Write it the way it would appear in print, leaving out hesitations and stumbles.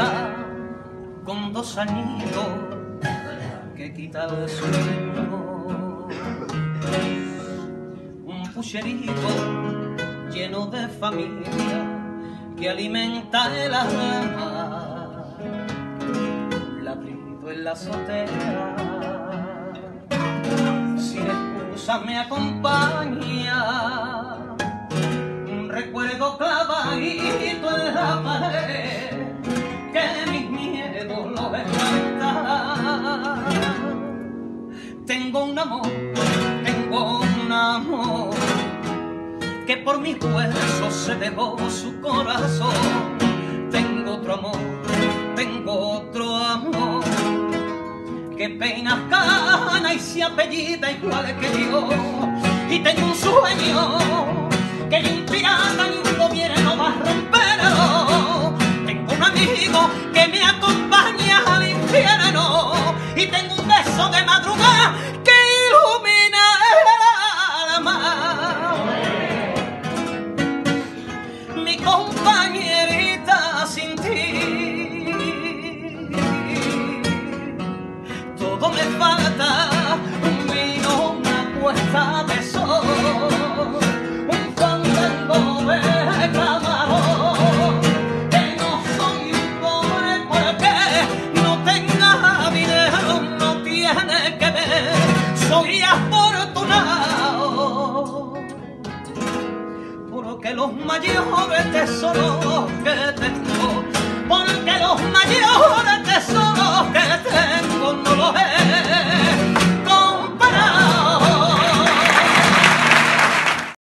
rosa con dos anillos que quita el sueño. Un pucherito lleno de familia que alimenta el alma, ladrido en la azotea. Sin excusa me acompaña un recuerdo clavadito en la pared, que mis miedos los espantan. Tengo un amor que por mis huesos se dejó su corazón. Tengo otro amor que peina cana y se apellida igual que yo. Y tengo un sueño que ni un pirata ni un gobierno va a romperlo. Tengo un amigo que me acompaña al infierno. Y tengo un beso de madrugada que ilumina el alma. Mi compañerita sin ti, todo me falta: un vino, una puesta de sol, un fandango de camarón. Que no soy pobre porque no tenga dinero, no tiene que ver, soy afortunado porque los mayores tesoros que tengo, porque los mayores tesoros